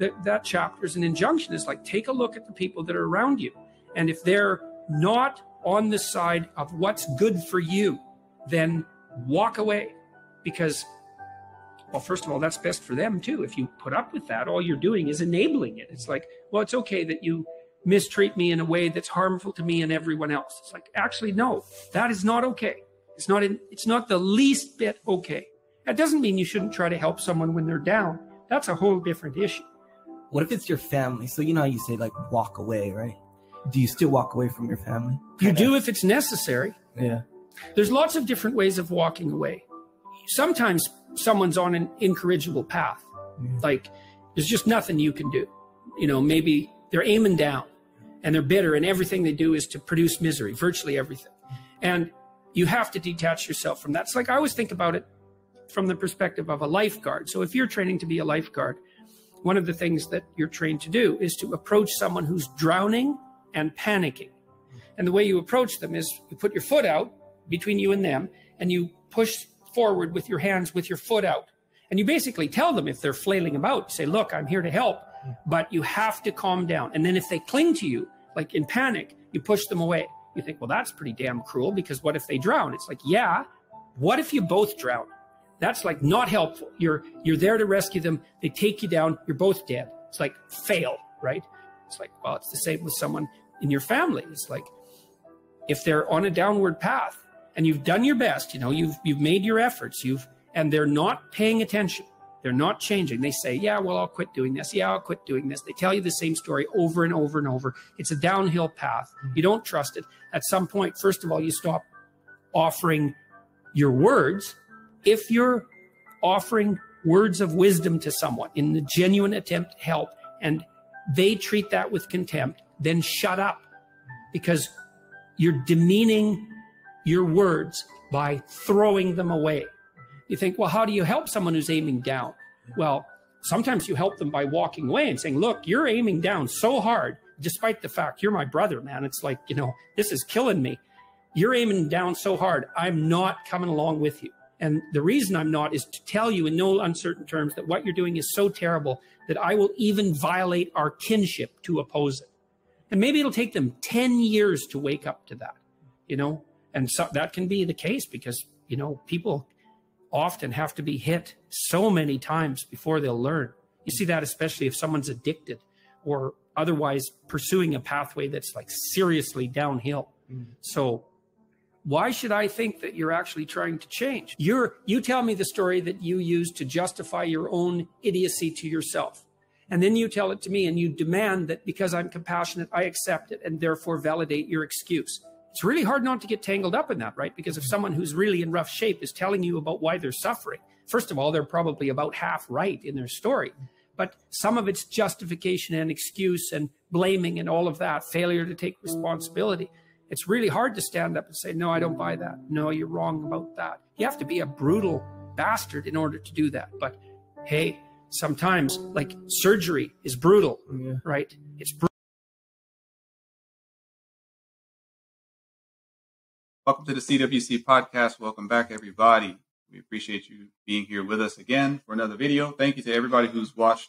that chapter's an injunction. It's like, take a look at the people that are around you. And if they're not on the side of what's good for you, then walk away. Because, well, first of all, that's best for them too. If you put up with that, all you're doing is enabling it. It's like, well, it's okay that you mistreat me in a way that's harmful to me and everyone else. It's like, actually, no, that is not okay. It's not the least bit okay. That doesn't mean you shouldn't try to help someone when they're down. That's a whole different issue. What if it's your family? So, you know, you say like, walk away, right? Do you still walk away from your family? You do if it's necessary. Yeah. There's lots of different ways of walking away. Sometimes someone's on an incorrigible path. Yeah. Like there's just nothing you can do. You know, maybe they're aiming down and they're bitter and everything they do is to produce misery, virtually everything. And you have to detach yourself from that. It's like, I always think about it from the perspective of a lifeguard. So if you're training to be a lifeguard, one of the things that you're trained to do is to approach someone who's drowning and panicking. And the way you approach them is you put your foot out between you and them, and you push forward with your hands with your foot out. And you basically tell them if they're flailing about, say, look, I'm here to help, but you have to calm down. And then if they cling to you, like in panic, you push them away. You think, well, that's pretty damn cruel, because what if they drown? It's like, yeah, what if you both drown? That's like not helpful. You're there to rescue them. They take you down. You're both dead. It's like fail, right? It's like, well, it's the same with someone in your family. It's like, if they're on a downward path and you've done your best, you know, you've made your efforts, and they're not paying attention. They're not changing. They say, yeah, well, I'll quit doing this. Yeah, I'll quit doing this. They tell you the same story over and over and over. It's a downhill path. You don't trust it. At some point, first of all, you stop offering your words. If you're offering words of wisdom to someone in the genuine attempt to help and they treat that with contempt, then shut up, because you're demeaning your words by throwing them away. You think, well, how do you help someone who's aiming down? Well, sometimes you help them by walking away and saying, look, you're aiming down so hard, despite the fact you're my brother, man. It's like, you know, this is killing me. You're aiming down so hard. I'm not coming along with you. And the reason I'm not is to tell you in no uncertain terms that what you're doing is so terrible that I will even violate our kinship to oppose it. And maybe it'll take them 10 years to wake up to that, you know, and so that can be the case, because, you know, people often have to be hit so many times before they'll learn. You see that especially if someone's addicted or otherwise pursuing a pathway that's like seriously downhill. So why should I think that you're actually trying to change? You tell me the story that you use to justify your own idiocy to yourself. And then you tell it to me and you demand that because I'm compassionate, I accept it and therefore validate your excuse. It's really hard not to get tangled up in that, right? Because if someone who's really in rough shape is telling you about why they're suffering, first of all, they're probably about half right in their story. But some of it's justification and excuse and blaming and all of that, failure to take responsibility. It's really hard to stand up and say, no, I don't buy that. No, you're wrong about that. You have to be a brutal bastard in order to do that. But hey, sometimes like surgery is brutal, right? It's brutal. Welcome to the CWC podcast. Welcome back, everybody. We appreciate you being here with us again for another video. Thank you to everybody who's watched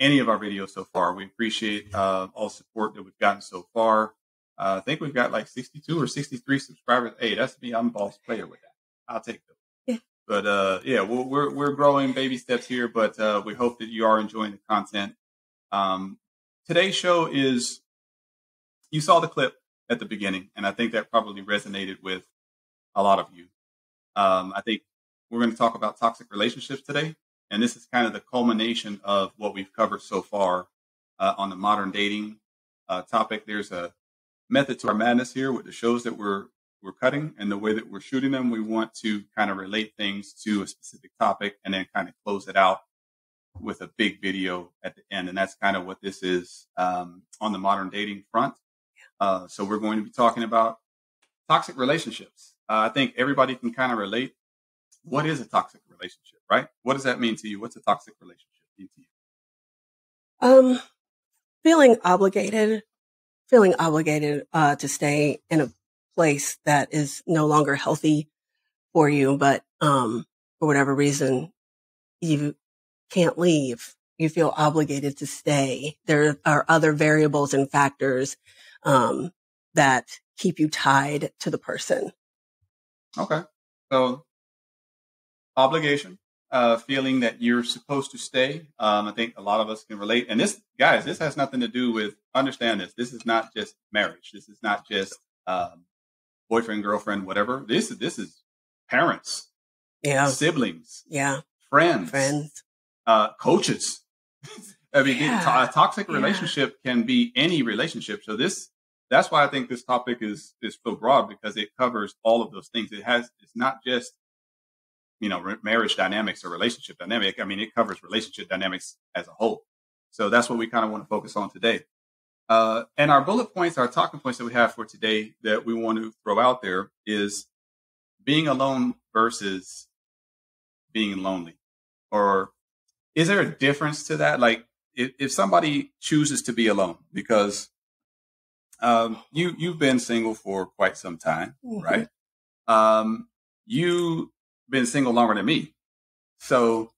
any of our videos so far. We appreciate all support that we've gotten so far. I think we've got like 62 or 63 subscribers. Hey, that's me. I'm a boss player with that. I'll take those. Yeah. But yeah, we're growing baby steps here, but we hope that you are enjoying the content. Today's show is, you saw the clip at the beginning, and I think that probably resonated with a lot of you. I think we're going to talk about toxic relationships today, and this is kind of the culmination of what we've covered so far on the modern dating topic. There's a method to our madness here with the shows that we're cutting and the way that we're shooting them. We want to kind of relate things to a specific topic and then kind of close it out with a big video at the end. And that's kind of what this is on the modern dating front. So we're going to be talking about toxic relationships. I think everybody can kind of relate. What is a toxic relationship, right? What does that mean to you? What's a toxic relationship mean to you? Feeling obligated. Feeling obligated to stay in a place that is no longer healthy for you, but for whatever reason, you can't leave. you feel obligated to stay. There are other variables and factors that keep you tied to the person. Okay. So obligation, feeling that you're supposed to stay. I think a lot of us can relate. And this, guys, this has nothing to do with, understand this. This is not just marriage. This is not just boyfriend, girlfriend, whatever. This is parents, siblings, friends, coaches. I mean, a toxic relationship can be any relationship. So that's why I think this topic is so broad, because it covers all of those things. It's not just, marriage dynamics or relationship dynamic. I mean, it covers relationship dynamics as a whole. So that's what we kind of want to focus on today. And our bullet points, our talking points that we have for today that we want to throw out there is being alone versus being lonely. Or is there a difference to that? Like if somebody chooses to be alone, because you've been single for quite some time, right? You've been single longer than me. So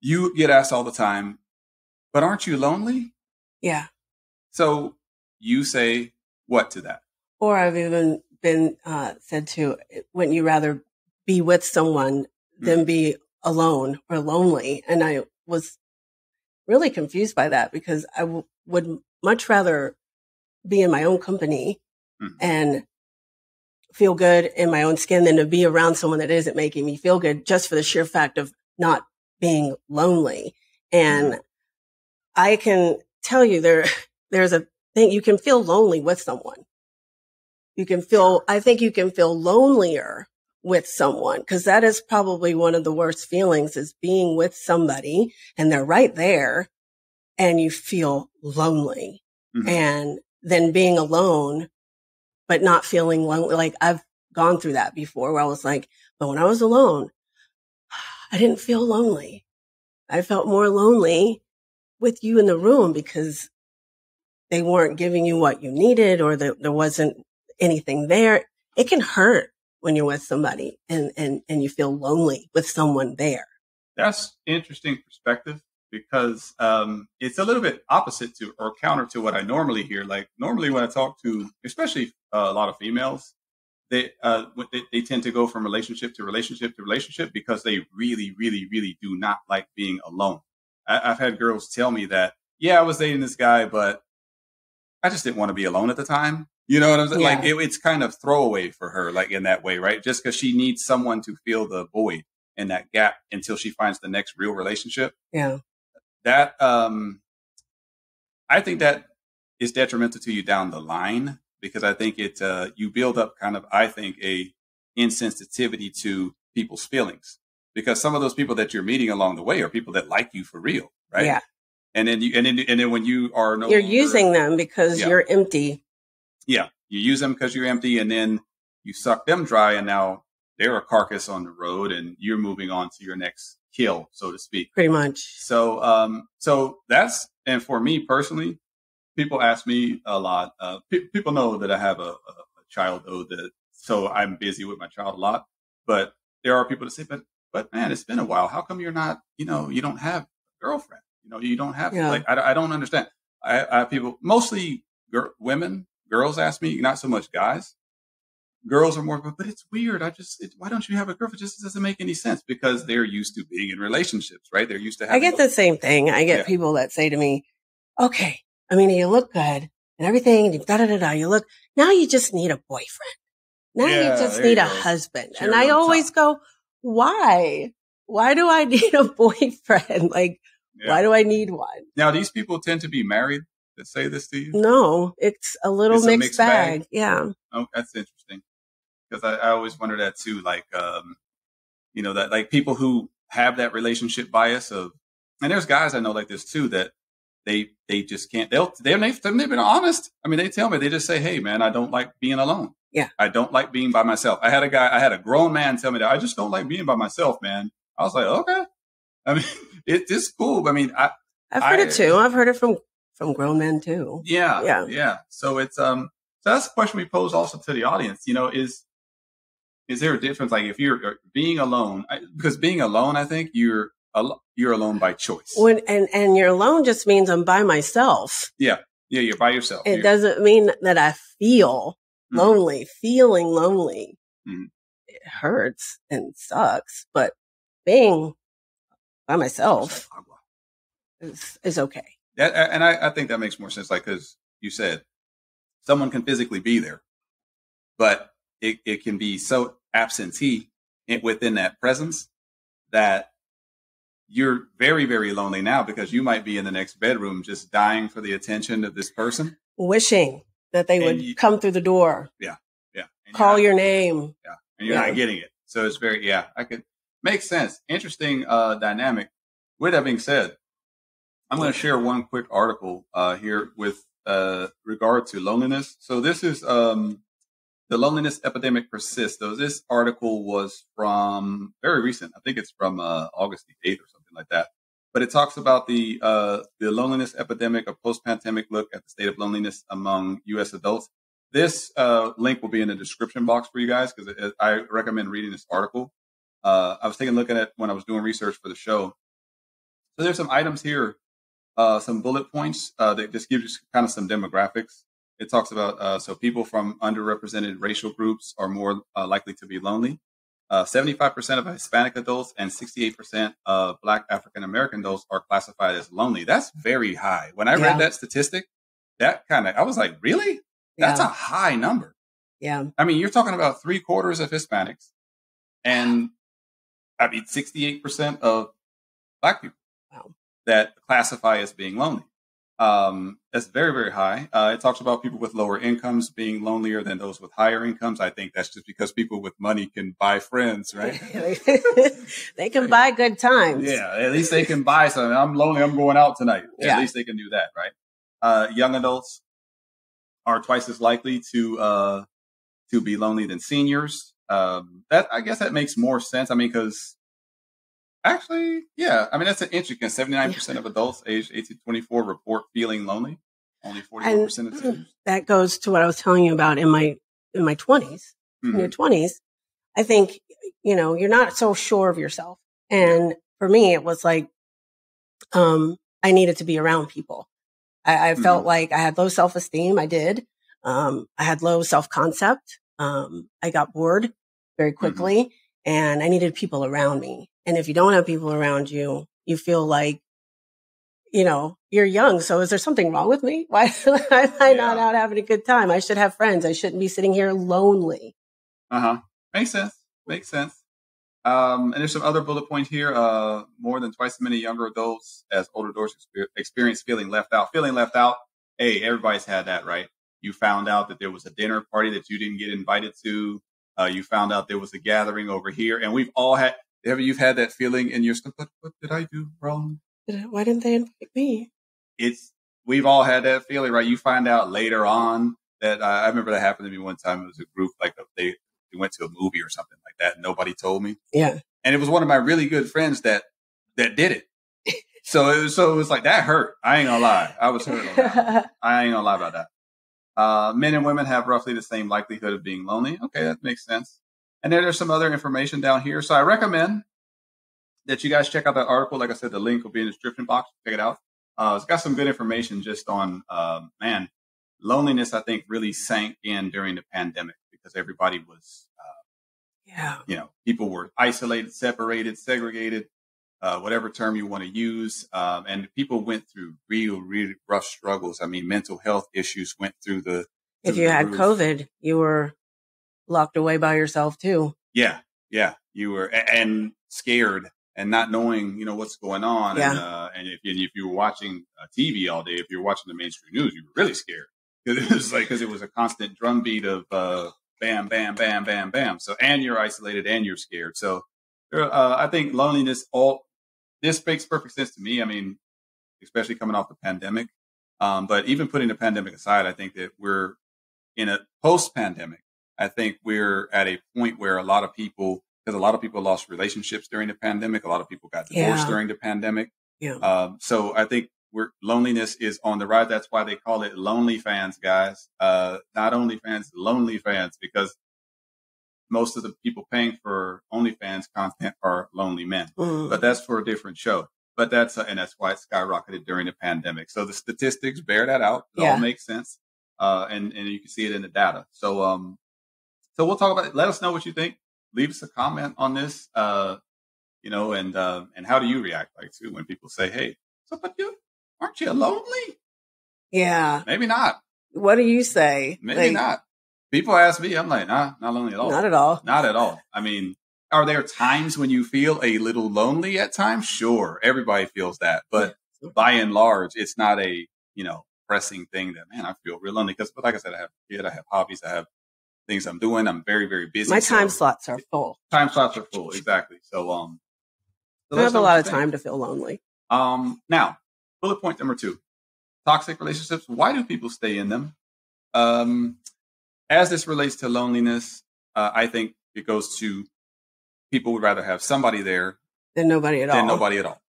you get asked all the time, but aren't you lonely? Yeah. So you say what to that? Or I've even been said to, wouldn't you rather be with someone than be alone or lonely? And I was really confused by that, because I would much rather be in my own company and feel good in my own skin than to be around someone that isn't making me feel good, just for the sheer fact of not being lonely. And I can tell you there's a thing, you can feel lonely with someone. I think you can feel lonelier with someone, because that is probably one of the worst feelings, is being with somebody and they're right there and you feel lonely, and then being alone, but not feeling lonely. Like I've gone through that before, where I was like, but when I was alone, I didn't feel lonely. I felt more lonely with you in the room, because they weren't giving you what you needed, or there wasn't anything there. It can hurt when you're with somebody and you feel lonely with someone there. That's interesting perspective, because it's a little bit opposite to, or counter to, what I normally hear. Like normally when I talk to, especially a lot of females, they tend to go from relationship to relationship to relationship, because they really, really, really do not like being alone. I've had girls tell me that, I was dating this guy, but I just didn't want to be alone at the time. You know what I'm saying? Yeah. Like it's kind of throwaway for her, like in that way, right? Just because she needs someone to fill the void and that gap until she finds the next real relationship. Yeah. That, I think that is detrimental to you down the line, because I think it, you build up kind of, a insensitivity to people's feelings, because some of those people that you're meeting along the way are people that like you for real. Right. Yeah. And then you, when you are no longer, using them because you're empty. Yeah. You use them because you're empty, and then you suck them dry, and now they're a carcass on the road and you're moving on to your next kill, so to speak. Pretty much. So, and for me personally, people ask me a lot. People know that I have a child, though, so I'm busy with my child a lot, but there are people that say, but man, it's been a while. How come you're not, you don't have a girlfriend? You don't have, like, I don't understand. I have people, mostly girls ask me, not so much guys. Girls are more, but it's weird. Why don't you have a girlfriend? It just doesn't make any sense, because they're used to being in relationships, right? They're used to having. I get the same thing. I get people that say to me, okay, you look good and everything, now you just need a boyfriend. Now you just need a husband. Sure, and I always go, why? Why do I need a boyfriend? Like, why do I need one? Now, these people tend to be married that say this to you? No, it's a mixed bag. Yeah. Oh, that's interesting. Because I always wonder that too. Like, that like people who have that relationship bias of, and there's guys I know like this too, that they just can't, they've been honest. I mean, they tell me, they just say, hey man, I don't like being alone. Yeah. I don't like being by myself. I had a grown man tell me that, I just don't like being by myself, man. I was like, okay. I mean, it's cool. I mean, I've heard it too. I've heard it from grown men too. Yeah. Yeah. Yeah. So it's, so that's a question we pose also to the audience, is there a difference? Like if you're being alone, because being alone, I think you're alone by choice. And you're alone just means I'm by myself. Yeah. Yeah. You're by yourself. It doesn't mean that I feel lonely. Feeling lonely, it hurts and sucks, but being by myself is okay. That, and I think that makes more sense. Like, cause you said someone can physically be there, but it can be so absentee within that presence that you're very, very lonely now, because you might be in the next bedroom just dying for the attention of this person. Wishing that they would come through the door. Yeah. Yeah. And call your name. Yeah. And you're not getting it. So it's very, I could make sense. Interesting dynamic. With that being said, I'm going to share one quick article here with regard to loneliness. So this is The Loneliness Epidemic Persists. So this article was from very recent. I think it's from August the 8th or something like that. But it talks about the loneliness epidemic, a post-pandemic look at the state of loneliness among U.S. adults. This link will be in the description box for you guys, because I recommend reading this article. I was taking a look at it when I was doing research for the show. So there's some items here, some bullet points that just gives you kind of some demographics. It talks about, so people from underrepresented racial groups are more likely to be lonely. 75% of Hispanic adults and 68% of Black African-American adults are classified as lonely. That's very high. When I read that statistic, that kind of, I was like, really? That's a high number. Yeah. I mean, you're talking about 3/4 of Hispanics and 68% of Black people that classify as being lonely. That's very, very high. It talks about people with lower incomes being lonelier than those with higher incomes. I think that's just because people with money can buy friends, right? They can buy good times. Yeah. At least they can buy something. I'm lonely. I'm going out tonight. Yeah. At least they can do that. Right. Young adults are twice as likely to be lonely than seniors. That, I guess that makes more sense. I mean, cause actually, I mean, that's an interesting. 79% of adults aged 18 to 24 report feeling lonely. Only 41% of seniors. That goes to what I was telling you about in my 20s, in your 20s. I think, you know, you're not so sure of yourself. And for me, it was like, I needed to be around people. I felt like I had low self-esteem. I did. I had low self-concept. I got bored very quickly and I needed people around me. And if you don't have people around you, you feel like, you know, you're young. So is there something wrong with me? Why am I not out having a good time? I should have friends. I shouldn't be sitting here lonely. Makes sense. Makes sense. And there's some other bullet points here. More than twice as many younger adults as older adults experience feeling left out. Feeling left out. Hey, everybody's had that, right? You found out that there was a dinner party that you didn't get invited to. You found out there was a gathering over here. And we've all had... Have you had that feeling in your stomach? What did I do wrong? Why didn't they invite me? We've all had that feeling, right? You find out later on that I remember that happened to me one time. It was a group, like they went to a movie or something like that. And nobody told me. Yeah. And it was one of my really good friends that did it. So it was like, that hurt. I ain't gonna lie. I was hurt on that. I ain't gonna lie about that. Men and women have roughly the same likelihood of being lonely. Okay. That makes sense. And then there's some other information down here. So I recommend that you guys check out that article. Like I said, the link will be in the description box. Check it out. It's got some good information just on, loneliness, I think, really sank in during the pandemic because everybody was, you know, people were isolated, separated, segregated, whatever term you want to use. And people went through real, really rough struggles. I mean, mental health issues went through the If you had COVID, you were... locked away by yourself too. Yeah. Yeah. You were and scared and not knowing, you know, what's going on. Yeah. And if you were watching TV all day, if you're watching the mainstream news, you were really scared because it was a constant drumbeat of bam, bam, bam, bam, bam. So, and you're isolated and you're scared. So I think loneliness, this makes perfect sense to me. I mean, especially coming off the pandemic. But even putting the pandemic aside, I think that we're in a post-pandemic. I think we're at a point where a lot of people lost relationships during the pandemic. A lot of people got divorced during the pandemic. Yeah. So I think loneliness is on the rise. That's why they call it lonely fans, guys. Not only fans, lonely fans, because most of the people paying for OnlyFans content are lonely men, but that's for a different show. But that's, and that's why it skyrocketed during the pandemic. So the statistics bear that out. It all makes sense. And you can see it in the data. So, so we'll talk about it. Let us know what you think. Leave us a comment on this. You know, and how do you react like to when people say, hey, so, but you, aren't you lonely? Yeah. Maybe not. What do you say? Maybe not. People ask me, I'm like, nah, not lonely at all. Not at all. Not at all. I mean, are there times when you feel a little lonely at times? Sure. Everybody feels that. But by and large, it's not a, you know, pressing thing that, man, I feel real lonely. Because, but like I said, I have a kid, I have hobbies, I have things I'm doing. I'm very, very busy. My time slots are full. Time slots are full. Exactly. So, so I have a lot of time to feel lonely. Now, bullet point number 2. Toxic relationships. Why do people stay in them? As this relates to loneliness, I think it goes to people would rather have somebody there than nobody at all.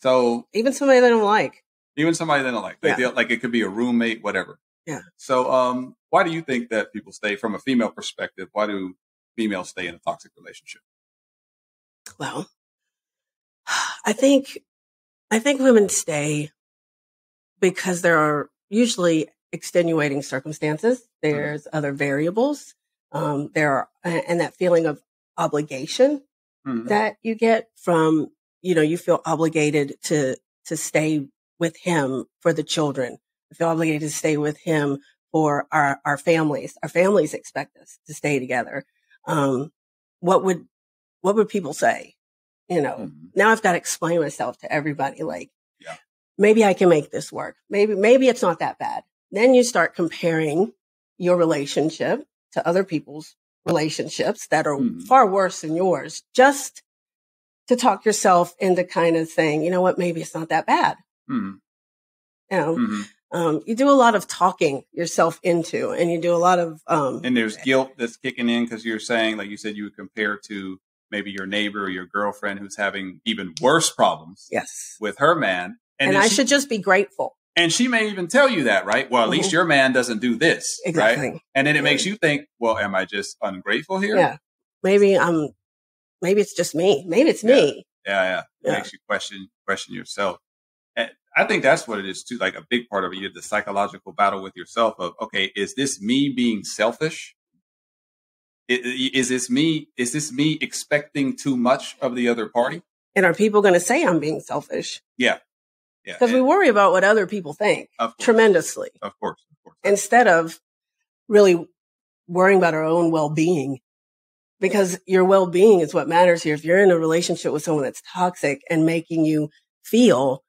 So even somebody they don't like. They feel like it could be a roommate, whatever. Yeah. So why do you think that people stay from a female perspective? Why do females stay in a toxic relationship? Well, I think women stay because there are usually extenuating circumstances. There's other variables. And that feeling of obligation that you get from, you know, you feel obligated to stay with him for the children. I feel obligated to stay with him for our families. Our families expect us to stay together. What would people say? You know, now I've got to explain myself to everybody. Like, maybe I can make this work. Maybe it's not that bad. Then you start comparing your relationship to other people's relationships that are far worse than yours, just to talk yourself into kind of saying, you know what, maybe it's not that bad. You know, you do a lot of talking yourself into, and you do a lot of, and there's guilt that's kicking in because you're saying, like you said, you would compare to maybe your neighbor or your girlfriend who's having even worse problems with her man. And I should just be grateful. And she may even tell you that, right? Well, at least your man doesn't do this, right? And then it makes you think, well, am I just ungrateful here? Yeah. Maybe it's just me. Maybe it's me. It makes you question yourself. And I think that's what it is too. Like a big part of it, you have the psychological battle with yourself of, okay, is this me being selfish? Is this me expecting too much of the other party? And are people going to say I'm being selfish? Yeah. Because we worry about what other people think tremendously. Of course. Instead of really worrying about our own well-being, because your well-being is what matters here. If you're in a relationship with someone that's toxic and making you feel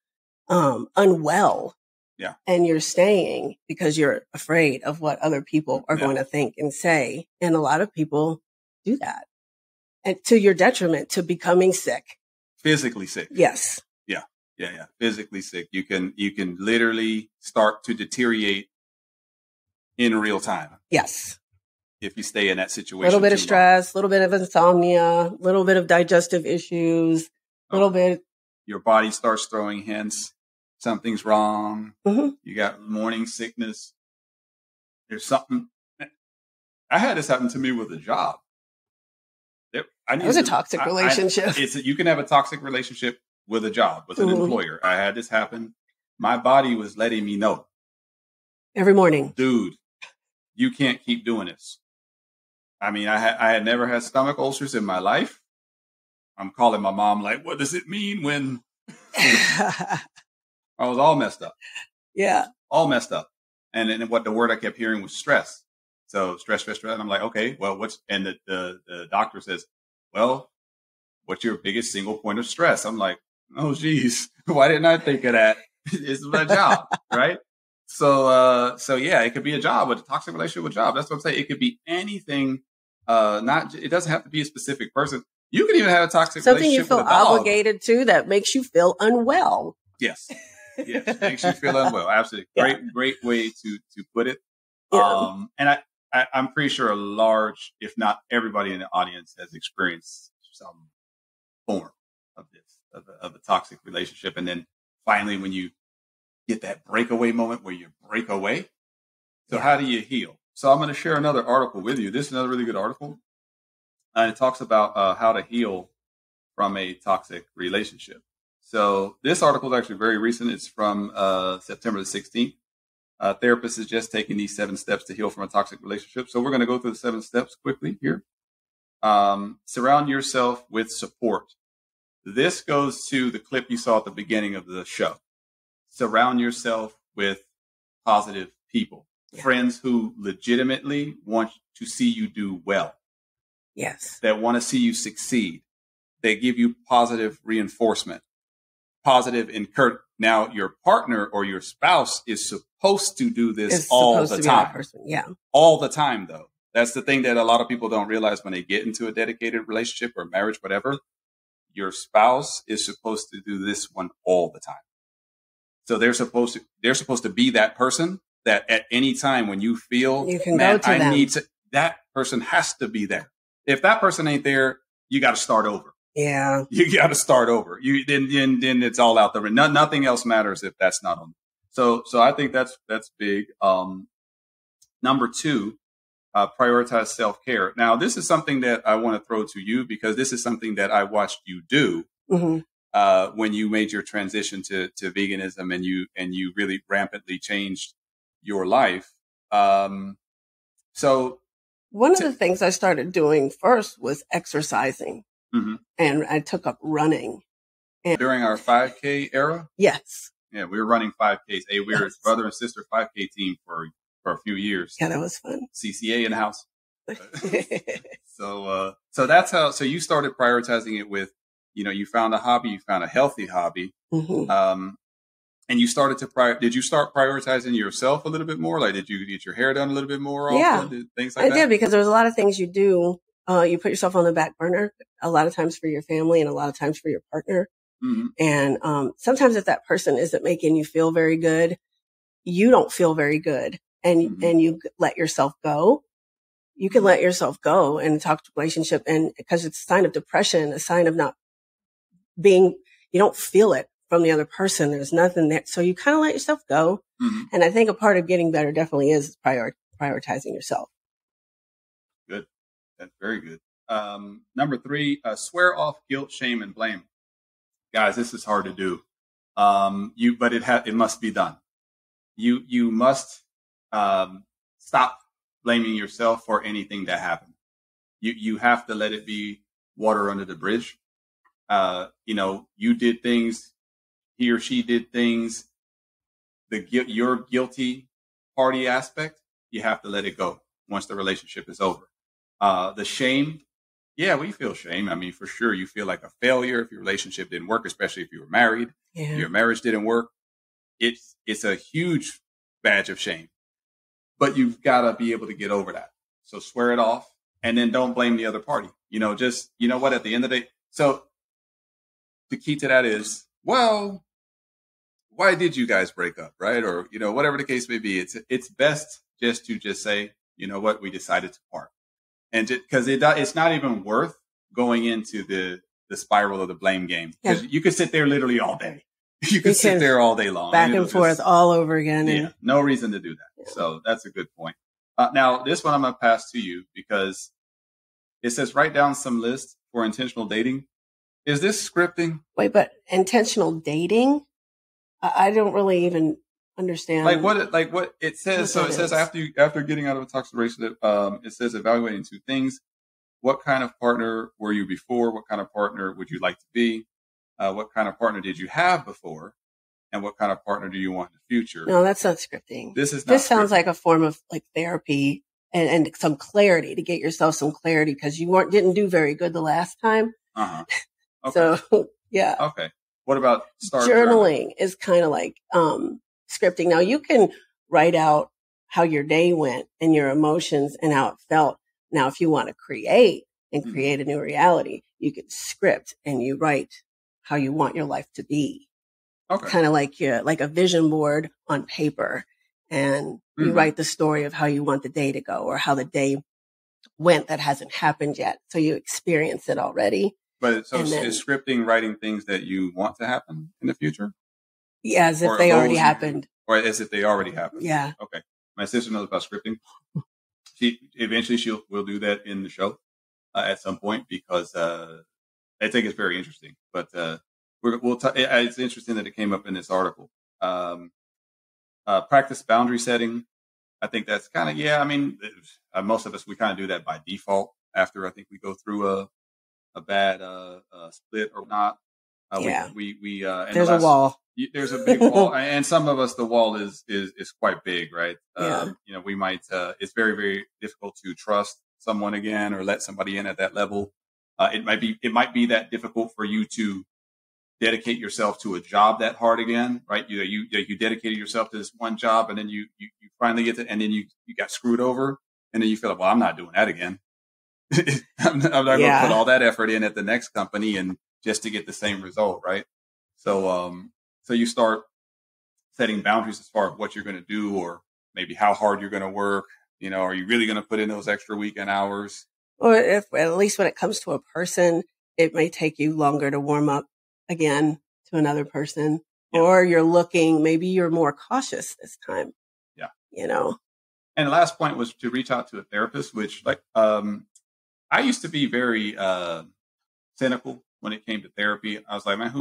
unwell, and you're staying because you're afraid of what other people are going to think and say, and a lot of people do that, and to your detriment, to becoming sick, physically sick. Yes. Yeah. Physically sick. You can literally start to deteriorate in real time. Yes. If you stay in that situation. A little bit of stress, a little bit of insomnia, a little bit of digestive issues, a little bit. Your body starts throwing hints. Something's wrong. You got morning sickness. There's something. I had this happen to me with a job. It was a toxic relationship. You can have a toxic relationship with a job, with an employer. I had this happen. My body was letting me know. Every morning. Dude, you can't keep doing this. I mean, I had never had stomach ulcers in my life. I'm calling my mom like, what does it mean when I was all messed up? Yeah. All messed up. And what the word I kept hearing was stress. So stress. And I'm like, okay, well, the doctor says, well, what's your biggest single point of stress? I'm like, oh, geez, why didn't I think of that? It's my job, right? So yeah, it could be a job, but a toxic relationship with a job. That's what I'm saying. It could be anything. It doesn't have to be a specific person. You could even have a toxic relationship with a dog. Something you feel obligated to that makes you feel unwell. Yes, makes you feel unwell. Absolutely. Great way to put it. Yeah. And I'm pretty sure a large, if not everybody in the audience, has experienced some form of this, of a toxic relationship. And then finally, when you get that breakaway moment where you break away. So how do you heal? So I'm going to share another article with you. This is another really good article. And it talks about how to heal from a toxic relationship. So this article is actually very recent. It's from September the 16th. Therapists suggest taking these 7 steps to heal from a toxic relationship. So we're going to go through the 7 steps quickly here. Surround yourself with support. This goes to the clip you saw at the beginning of the show. Surround yourself with positive people, friends who legitimately want to see you do well. Yes. That want to see you succeed. They give you positive reinforcement, positive encouragement. Now, your partner or your spouse is supposed to do this all the time. Yeah. All the time, though. That's the thing that a lot of people don't realize when they get into a dedicated relationship or marriage, whatever. Your spouse is supposed to do this one all the time. So they're supposed to be that person that at any time when you feel, you can go to them. That person has to be there. If that person ain't there, you got to start over. Yeah. You got to start over. Then it's all out there. Nothing else matters if that's not on. So I think that's big. Number 2, prioritize self-care. Now, this is something that I want to throw to you because this is something that I watched you do when you made your transition to veganism and you really rampantly changed your life. One of the things I started doing first was exercising. Mm-hmm. And I took up running. And during our 5K era? Yes. Yeah, we were running 5Ks. Hey, we were a brother and sister 5K team for a few years. Yeah, that was fun. CCA in the house. So that's how, so you started prioritizing it with, you found a hobby, you found a healthy hobby. Mm-hmm. And you started to did you start prioritizing yourself a little bit more? Like, did you get your hair done a little bit more? Yeah, things like that? I did, because there's a lot of things you do. You put yourself on the back burner a lot of times for your family and a lot of times for your partner. Mm-hmm. And sometimes if that person isn't making you feel very good, you don't feel very good. And mm-hmm. and you let yourself go. You can mm-hmm. let yourself go in a toxic relationship, and because it's a sign of depression, a sign of not being, you don't feel it from the other person. There's nothing there. So you kind of let yourself go. Mm-hmm. And I think a part of getting better definitely is prioritizing yourself. Good. That's very good. Number 3, swear off guilt, shame, and blame. Guys, this is hard to do. But it must be done. You must stop blaming yourself for anything that happened. You have to let it be water under the bridge. You did things, he or she did things. Your guilty party aspect, you have to let it go once the relationship is over. The shame, yeah, we feel shame. I mean, for sure, you feel like a failure if your relationship didn't work, especially if you were married. Yeah. Your marriage didn't work. It's a huge badge of shame. But you've got to be able to get over that. So swear it off, and then don't blame the other party. Just, you know what, at the end of the day. So the key to that is, well, why did you guys break up, right? Or, whatever the case may be, it's best just to say, you know what, we decided to part. And because it's not even worth going into the spiral of the blame game. Because you could sit there literally all day. You can sit there all day long. Back and forth all over again. Yeah, no reason to do that. Yeah. So that's a good point. Now, this one I'm going to pass to you because it says write down some lists for intentional dating. Is this scripting? Wait, but intentional dating? I don't really even understand. Like what it says. So it says after getting out of a toxic relationship, it says evaluating 2 things. What kind of partner were you before? What kind of partner would you like to be? What kind of partner did you have before, and what kind of partner do you want in the future? No, that's not scripting. This sounds like a form of like therapy and some clarity, to get yourself some clarity, because you didn't do very good the last time. Uh huh. Okay. So yeah. Okay. What about journaling? Is kind of like scripting. Now you can write out how your day went and your emotions and how it felt. Now, if you want to create a new reality, you can script and you write how you want your life to be. Okay. Kind of like like a vision board on paper, and you write the story of how you want the day to go, or how the day went that hasn't happened yet. So you experience it already. But so is scripting writing things that you want to happen in the future? Yeah, as if they already happened. Or as if they already happened. Yeah. Okay. My sister knows about scripting. She will do that in the show. at some point, because I think it's very interesting. But it's interesting that it came up in this article. Practice boundary setting. I think that's kind of, yeah, I mean, most of us, we kind of do that by default after I think we go through a bad split or not. There's a wall. There's a big wall. And some of us, the wall is quite big, right? You know, we might, it's very, very difficult to trust someone again or let somebody in at that level. It might be that difficult for you to dedicate yourself to a job that hard again, right? You dedicated yourself to this one job, and then you finally get to, and then you got screwed over, and then you feel like, well, I'm not doing that again. I'm not going to put all that effort in at the next company and just to get the same result, right? So, so you start setting boundaries as far as what you're going to do, or maybe how hard you're going to work. You know, are you really going to put in those extra weekend hours? Or if, at least when it comes to a person, it may take you longer to warm up again to another person, or maybe you're more cautious this time. Yeah. You know, and the last point was to reach out to a therapist, which I used to be very, cynical when it came to therapy. I was like, man,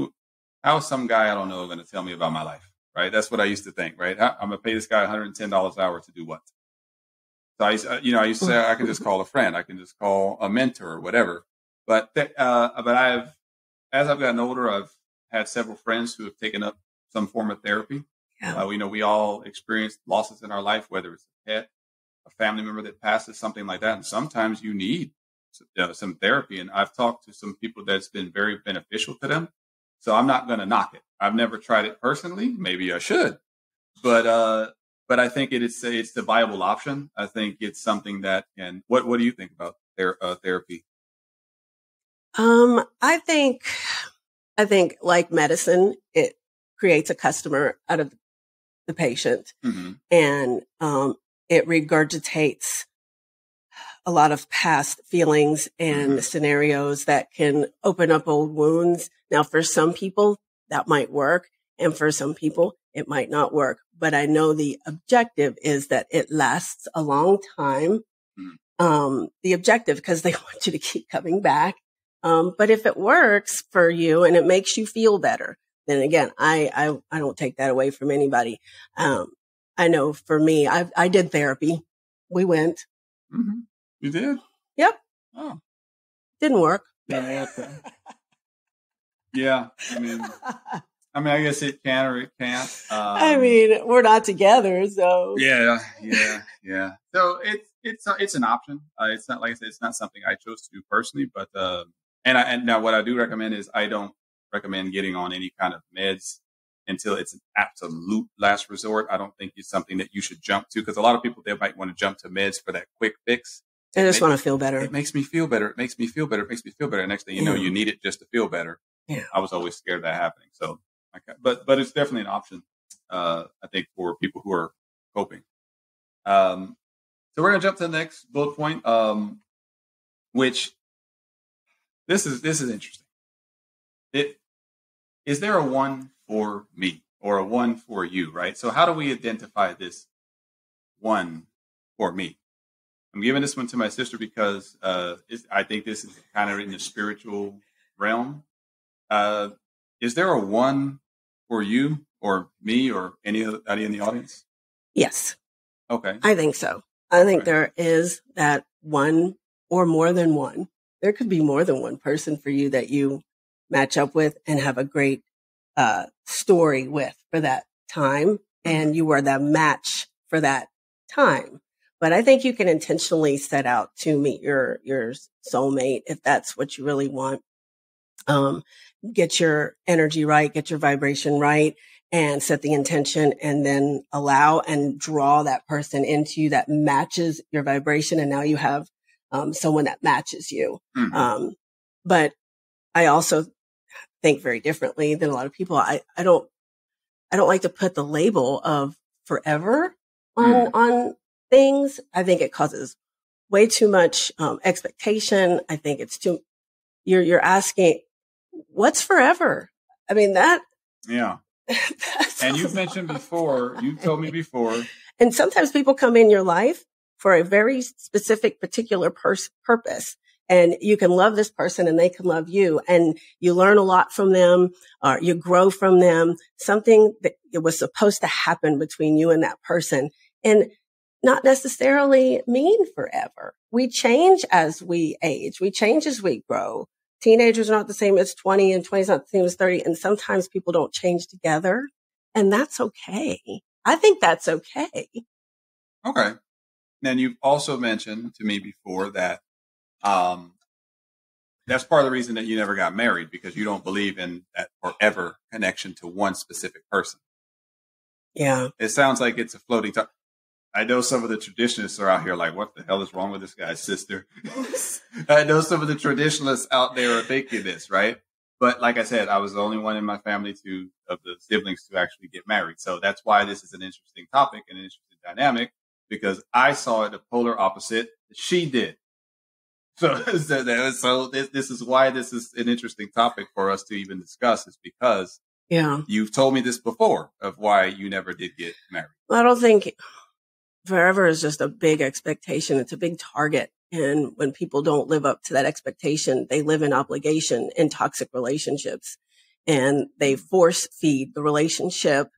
how is some guy I don't know going to tell me about my life? Right. That's what I used to think, right? I'm going to pay this guy $110 an hour to do what? So I used to say, I can just call a friend. I can just call a mentor or whatever. But, as I've gotten older, I've had several friends who have taken up some form of therapy. Yeah. We all experience losses in our life, whether it's a pet, a family member that passes, something like that. And sometimes you need some therapy. And I've talked to some people that's been very beneficial to them. So I'm not going to knock it. I've never tried it personally. Maybe I should. But I think it's the viable option. I think it's something that can, what do you think about therapy? I think like medicine, it creates a customer out of the patient, and it regurgitates a lot of past feelings and scenarios that can open up old wounds. Now, for some people that might work, and for some people it might not work. But I know the objective is that it lasts a long time. The objective, because they want you to keep coming back. But if it works for you and it makes you feel better, then again, I don't take that away from anybody. I know for me, I did therapy. We went. Mm-hmm. You did? Yep. Oh. Didn't work. Yeah. Okay. Yeah. I mean, I guess it can or it can't. We're not together, so. Yeah. So it's an option. It's not, like I said, it's not something I chose to do personally, but, And now what I do recommend is I don't recommend getting on any kind of meds until it's an absolute last resort. I don't think it's something that you should jump to, because a lot of people, they might want to jump to meds for that quick fix. I just want to feel better. It makes me feel better. Next thing you know, you need it just to feel better. Yeah. I was always scared of that happening. So, but it's definitely an option, I think, for people who are coping. So we're going to jump to the next bullet point, which... This is interesting. Is there a one for me or a one for you, right? So how do we identify this one for me? I'm giving this one to my sister because I think this is kind of in the spiritual realm. Is there a one for you or me or anybody in the audience? Yes. Okay. I think so. I think there is that one or more than one. There could be more than one person for you that you match up with and have a great story with for that time. And you are the match for that time. But I think you can intentionally set out to meet your soulmate if that's what you really want. Get your energy right, get your vibration right, and set the intention, and then allow and draw that person into you that matches your vibration. And now you have someone that matches you. But I also think very differently than a lot of people. I don't like to put the label of forever on things. I think it causes way too much expectation. I think it's too, you're asking what's forever. I mean that. Yeah. And you've mentioned before, you've told me before. And sometimes people come in your life for a very specific, particular purpose. and you can love this person and they can love you, and you learn a lot from them, or you grow from them, something that it was supposed to happen between you and that person, and not necessarily mean forever. We change as we age. We change as we grow. Teenagers are not the same as 20, and 20 is not the same as 30. And sometimes people don't change together, and that's okay. I think that's okay. Okay. Now, you've also mentioned to me before that that's part of the reason that you never got married, because you don't believe in that forever connection to one specific person. Yeah. It sounds like it's a floating topic. I know some of the traditionalists are out here like, what the hell is wrong with this guy's sister? I know some of the traditionalists out there are thinking this, right? But like I said, I was the only one in my family of the siblings to actually get married. So that's why this is an interesting topic and an interesting dynamic, because I saw it the polar opposite that she did. So this is why this is an interesting topic for us to even discuss, is because you've told me this before of why you never did get married. I don't think... forever is just a big expectation. It's a big target. And when people don't live up to that expectation, they live in obligation in toxic relationships, and they force feed the relationship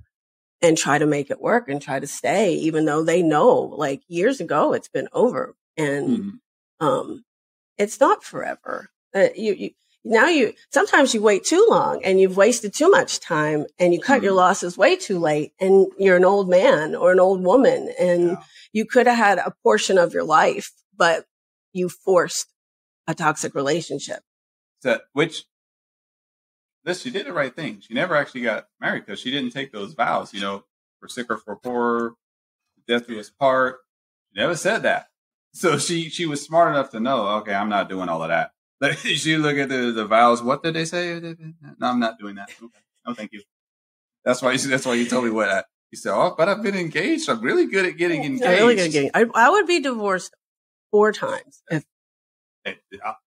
and try to make it work and try to stay, even though they know like years ago it's been over, and it's not forever. Sometimes you wait too long and you've wasted too much time, and you cut your losses way too late, and you're an old man or an old woman, and you could have had a portion of your life, but you forced a toxic relationship. She did the right thing. She never actually got married because she didn't take those vows, for sick or for poor, death do us part. She never said that. So she was smart enough to know, okay, I'm not doing all of that. She look at the vows. What did they say? No, I'm not doing that. Okay. No, thank you. That's why you told me what you said. Oh, but I've been engaged. I'm really good at getting engaged. I'm really good at getting. I would be divorced 4 times.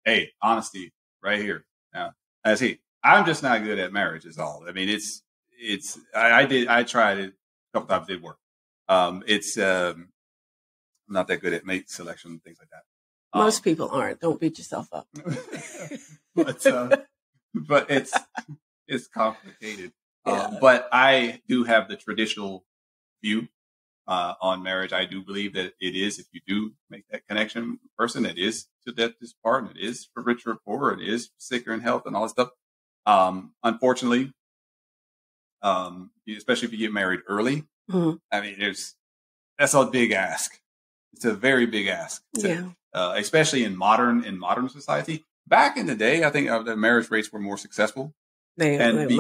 Hey, honesty right here. Now, I'm just not good at marriage is all. I mean, it's. I tried it a couple times. It did work. I'm not that good at mate selection and things like that. Most people aren't. Don't beat yourself up. but it's complicated. Yeah. But I do have the traditional view on marriage. I do believe that it is, if you do make that connection, person, it is to death this part, and it is for richer or poorer, it is for sicker in health and all that stuff. Unfortunately, especially if you get married early, I mean, that's a big ask. It's a very big ask. Especially in modern society. Back in the day, I think the marriage rates were more successful. Technology,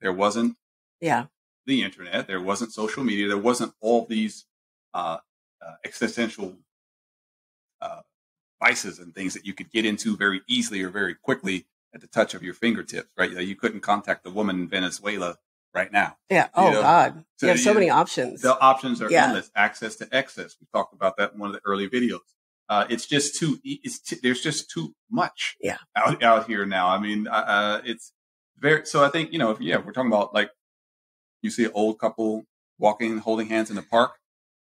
there wasn't the internet, there wasn't social media, there wasn't all these existential vices and things that you could get into very easily or very quickly at the touch of your fingertips, right? You couldn't contact the woman in Venezuela right now. Yeah. Oh, God. So you have so many options. The options are endless. Access to excess. We talked about that in one of the early videos. There's just too much out here now. I mean, it's very, so I think, if we're talking about like, you see an old couple walking, holding hands in the park.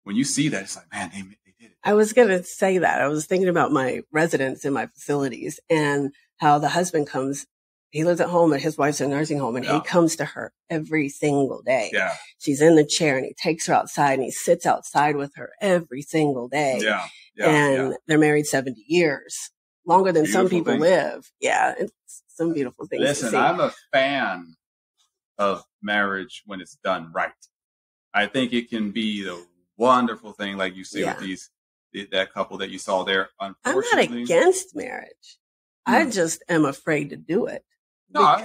When you see that, it's like, man, they did it. I was going to say that. I was thinking about my residents in my facilities and how the husband comes. He lives at home and his wife's in a nursing home, and he comes to her every single day. Yeah. She's in the chair and he takes her outside and he sits outside with her every single day. Yeah. Yeah. And they're married 70 years, longer than beautiful some people thing. Live. Yeah. It's some beautiful things. Listen, to see. I'm a fan of marriage when it's done right. I think it can be the wonderful thing, like you see with that couple that you saw there. Unfortunately, I'm not against marriage. I just am afraid to do it. No, I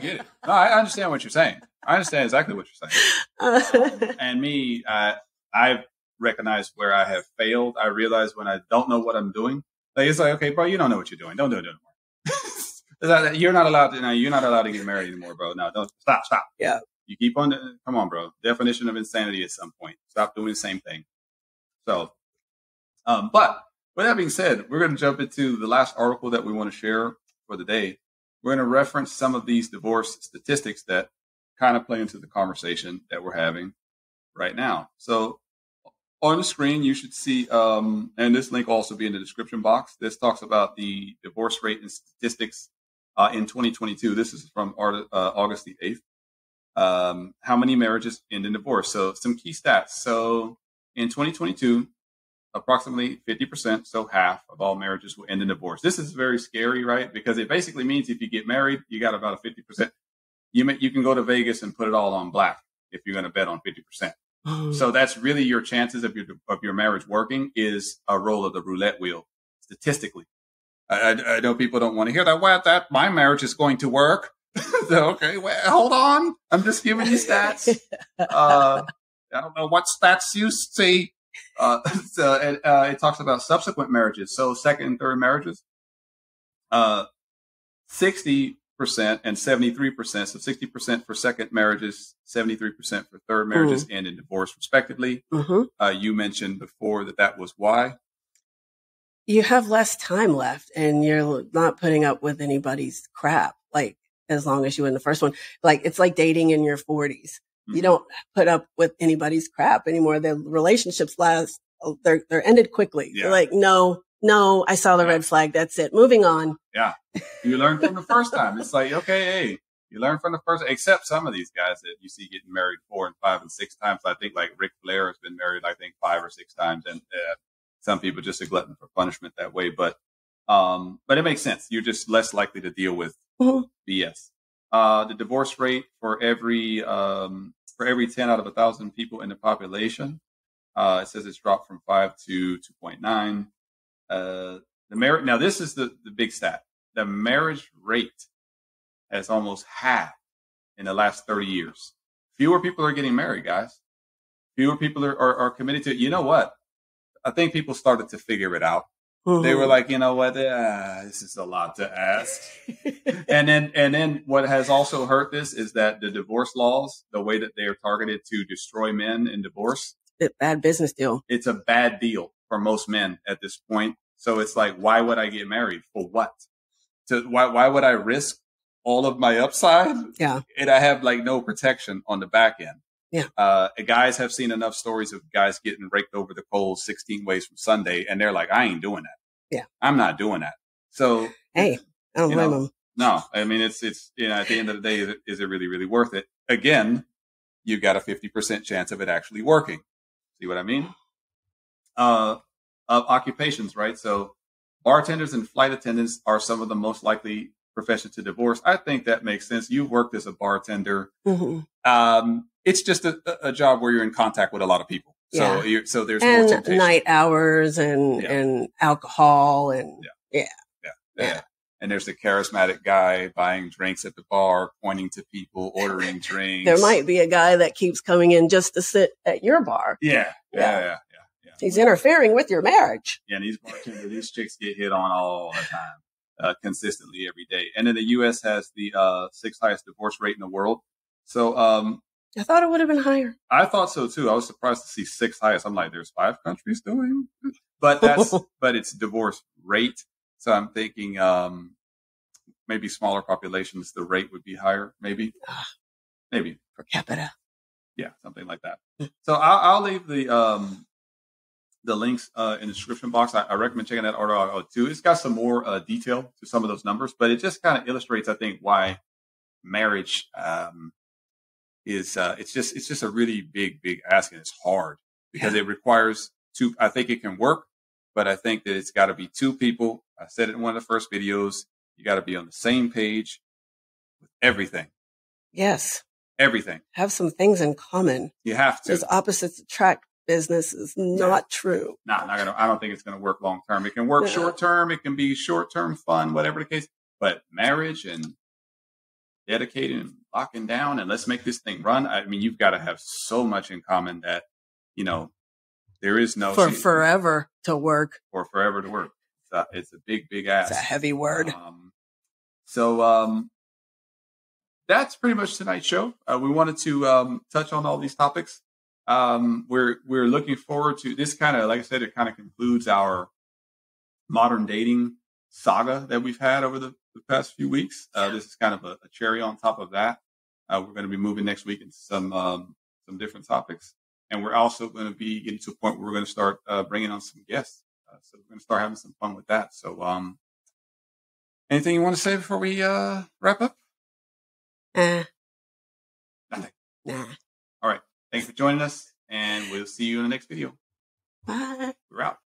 get it. No, I understand what you're saying. I understand exactly what you're saying. And me, I've recognized where I have failed. I realize when I don't know what I'm doing. Like, it's like, okay, bro, you don't know what you're doing. Don't do it anymore. You're not allowed to get married anymore, bro. No, don't stop. Yeah. You keep on. Come on, bro. Definition of insanity at some point. Stop doing the same thing. So, but with that being said, we're going to jump into the last article that we want to share for the day. We're going to reference some of these divorce statistics that kind of play into the conversation that we're having right now. So On the screen, you should see, and this link will also be in the description box. This talks about the divorce rate and statistics in 2022. This is from August the 8th. How many marriages end in divorce? So some key stats. So in 2022, approximately 50%, so half of all marriages will end in divorce. This is very scary, right? Because it basically means if you get married, you got about a 50%. You can go to Vegas and put it all on black if you're going to bet on 50%. So that's really your chances of your marriage working is a roll of the roulette wheel, statistically. I know people don't want to hear that. Well, that my marriage is going to work. So, okay, well, hold on. I'm just giving you stats. I don't know what stats you see. It talks about subsequent marriages. So second and third marriages, 60% and 73%. So 60% for second marriages, 73% for third marriages end in divorce, respectively. You mentioned before that was why. You have less time left and you're not putting up with anybody's crap. Like, as long as you win the first one, like it's like dating in your 40s. You don't put up with anybody's crap anymore. The relationships last, they're ended quickly. Yeah. They're like, no, I saw the red flag. That's it. Moving on. Yeah. You learn from the first time. It's like, okay, hey, you learn from the first, except some of these guys that you see getting married 4 and 5 and 6 times. I think like Ric Flair has been married, I think 5 or 6 times. And some people just a glutton for punishment that way. But it makes sense. You're just less likely to deal with BS. The divorce rate for every 10 out of 1,000 people in the population, it says it's dropped from 5 to 2.9. Now this is the big stat. The marriage rate has almost halved in the last 30 years. Fewer people are getting married, guys. Fewer people are committed to it. You know what? I think people started to figure it out. They were like, you know what, this is a lot to ask. and then what has also hurt this is that the divorce laws, the way that they are targeted to destroy men in divorce. It's a bad business deal. It's a bad deal for most men at this point. So it's like, why would I get married? For what? Why would I risk all of my upside? Yeah. And I have like no protection on the back end. Yeah. Guys have seen enough stories of guys getting raked over the coals 16 ways from Sunday, and they're like, I ain't doing that. Yeah. I'm not doing that. So, hey, I don't blame them. No, I mean, it's, you know, at the end of the day, is it really, really worth it? Again, you've got a 50% chance of it actually working. See what I mean? Of occupations, right? So bartenders and flight attendants are some of the most likely profession to divorce. I think that makes sense. You've worked as a bartender. It's just a job where you're in contact with a lot of people. So, so there's more temptation. Night hours and alcohol and and there's the charismatic guy buying drinks at the bar, pointing to people, ordering drinks. There might be a guy that keeps coming in just to sit at your bar. Yeah. He's interfering with your marriage. Yeah, and these chicks get hit on all the time. Consistently every day. And then the U.S. has the 6th highest divorce rate in the world. So I thought it would have been higher. I thought so too. I was surprised to see 6th highest. I'm like, there's 5 countries doing, but it's divorce rate. So I'm thinking maybe smaller populations, the rate would be higher. Maybe per capita. Yeah, something like that. So I'll leave the links in the description box. I recommend checking that article out too. It's got some more detail to some of those numbers, but it just kind of illustrates, I think, why marriage is it's just a really big ask, and it's hard because it requires two. I think it can work, but I think that it's got to be two people. I said it in one of the first videos. You got to be on the same page with everything. Yes, everything. Have some things in common. You have to. Because opposites attract. Business is not true. Not gonna. I don't think it's gonna work long term. It can work short term. It can be short term fun, whatever the case. But marriage and dedicating and locking down and let's make this thing run. I mean, you've got to have so much in common that you know there is no forever to work. It's a big ask. It's a heavy word. That's pretty much tonight's show. We wanted to touch on all these topics. We're looking forward to this kind of, like I said, it kind of concludes our modern dating saga that we've had over the past few weeks. This is kind of a cherry on top of that. We're going to be moving next week into some different topics. And we're also going to be getting to a point where we're going to start bringing on some guests. So we're going to start having some fun with that. So anything you want to say before we wrap up? Nothing. Nah. All right. Thanks for joining us, and we'll see you in the next video. Bye. We're out.